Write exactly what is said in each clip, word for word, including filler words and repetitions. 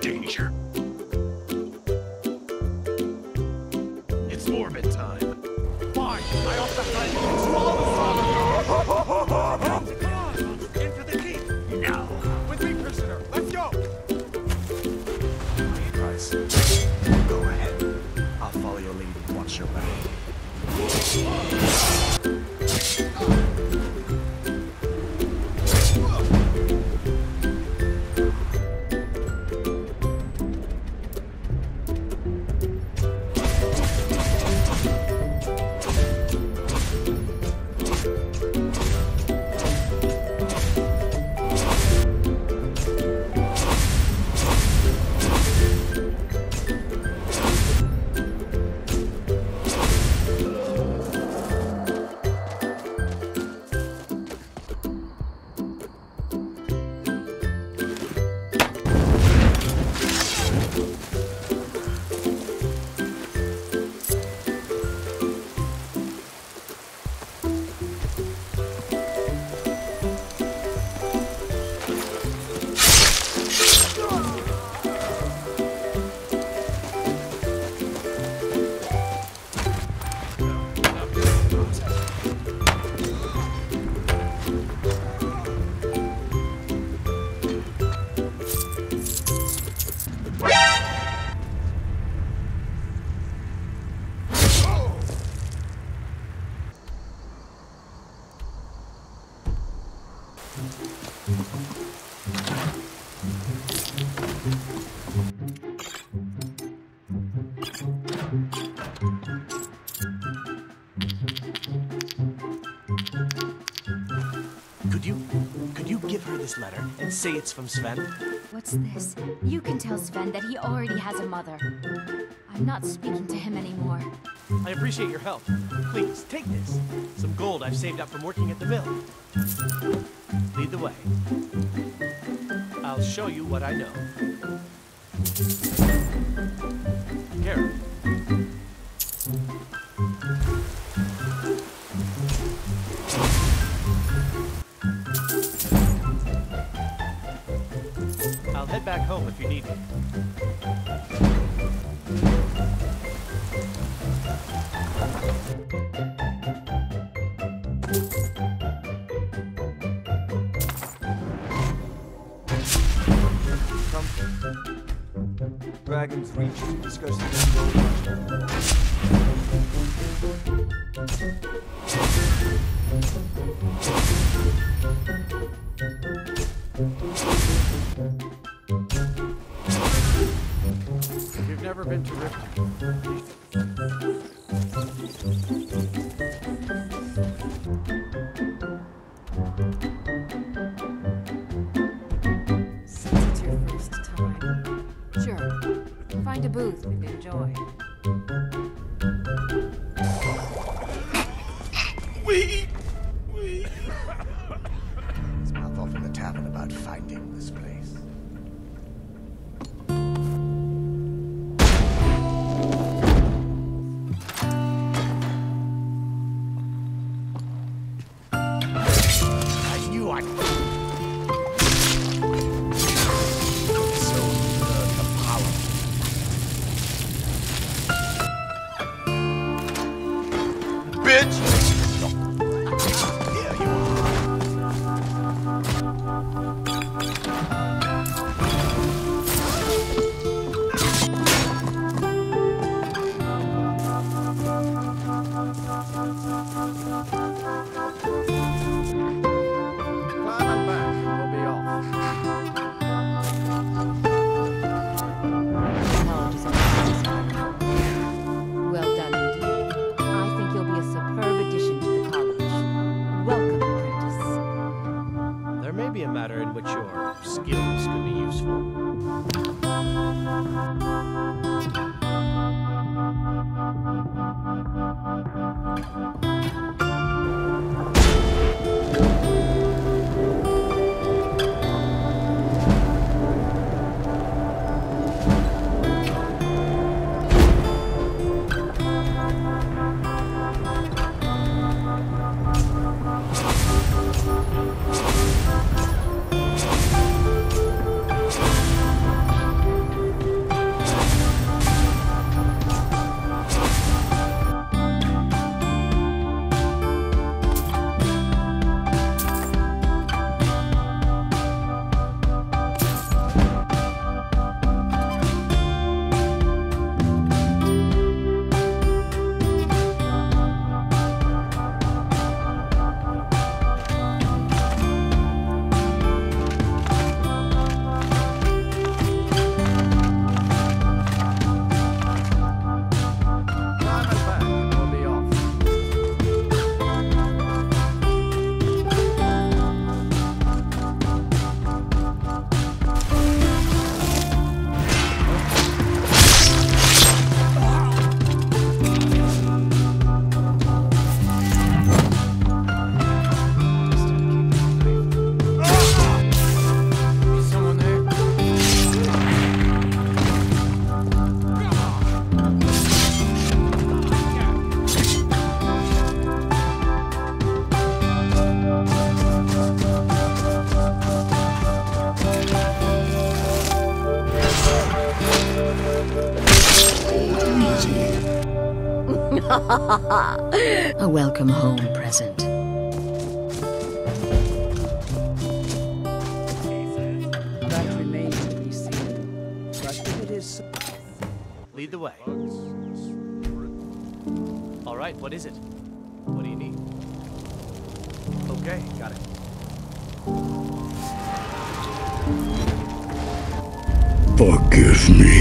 the danger. It's morbid time. Fine, I also have to swallow the sun. Into the deep. Now. With me, prisoner. Let's go. My advice. Go ahead. I'll follow your lead and watch your back. Letter and say it's from Sven. What's this? You can tell Sven that he already has a mother. I'm not speaking to him anymore. I appreciate your help. Please, take this. Some gold I've saved up from working at the mill. Lead the way. I'll show you what I know. Carol. Back home if you need me. Come. Dragon's Reach. Discuss the Never been to Rift. Since it's your first time, sure. Find a booth and enjoy. We, we. His mouth off in the tavern about finding this place. A welcome home present. That remains to be seen. But if it is... Lead the way. All right, what is it? What do you need? Okay, got it. Forgive me.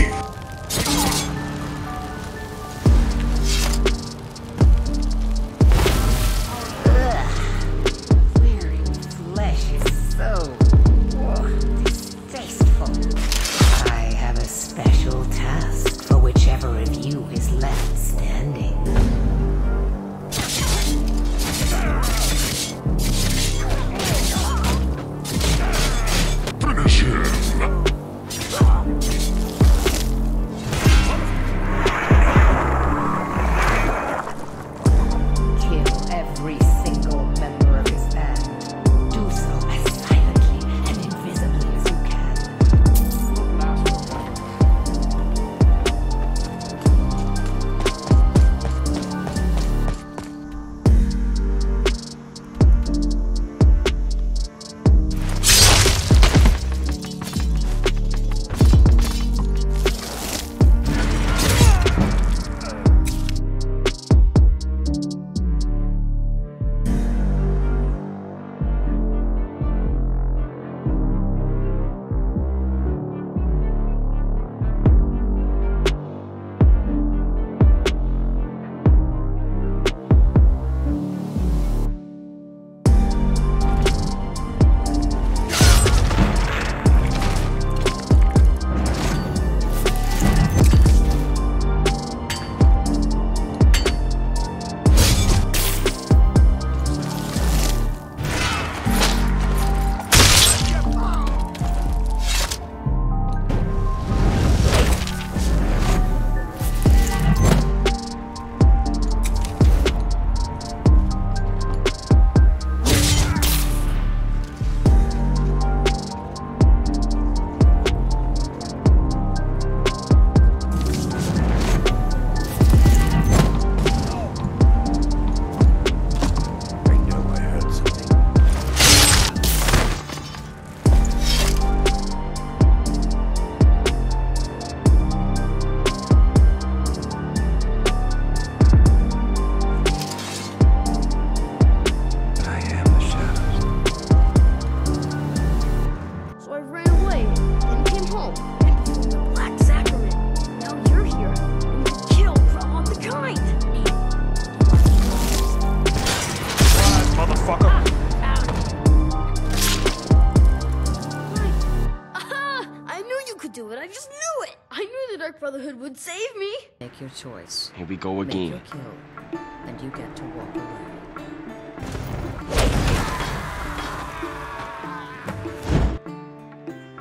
Dark Brotherhood would save me. Make your choice. Here we go again. Make your kill, and you get to walk away.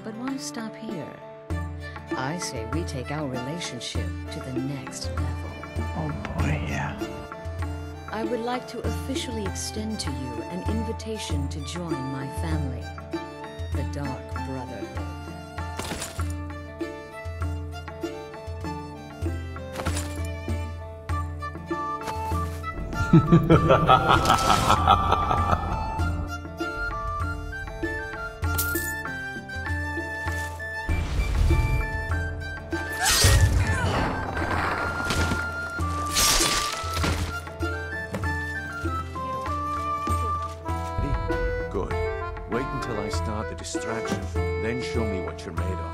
But why stop here? I say we take our relationship to the next level. Oh boy, yeah. I would like to officially extend to you an invitation to join my family, the Dark Brotherhood. Good. Wait until I start the distraction, then show me what you're made of.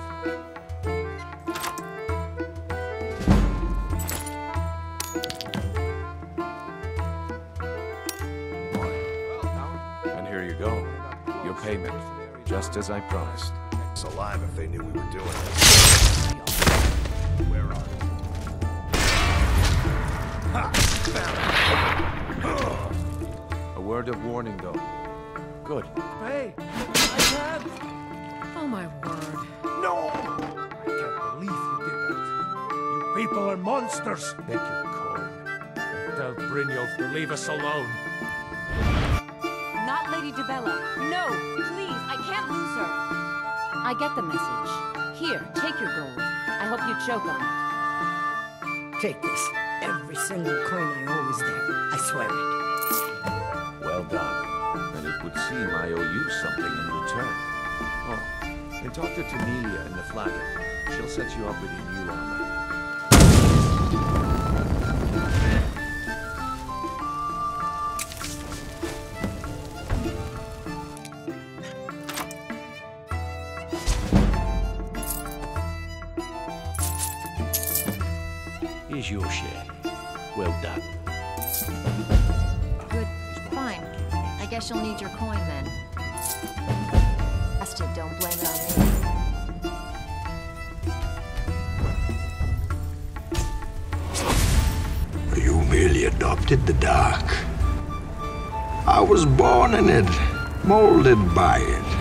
Payment, just as I promised. It's alive if they knew we were doing it. Where are they? Ha! Found it. A word of warning, though. Good. Hey, I have. Oh my word! No! I can't believe you did that. You people are monsters. Make your call. Tell Brynjolf to leave us alone. Not Lady Debella. No, please, I can't lose her. I get the message. Here, take your gold. I hope you choke on it. Take this. Every single coin I owe is there. I swear it. Well done. And it would seem I owe you something in return. Oh, and talk to Tanelia and the Flagon. She'll set you up with your new armor. Here's your share. Well done. Good. Fine. I guess you'll need your coin then. Bastard, don't blame it on me. You merely adopted the dark. I was born in it, molded by it.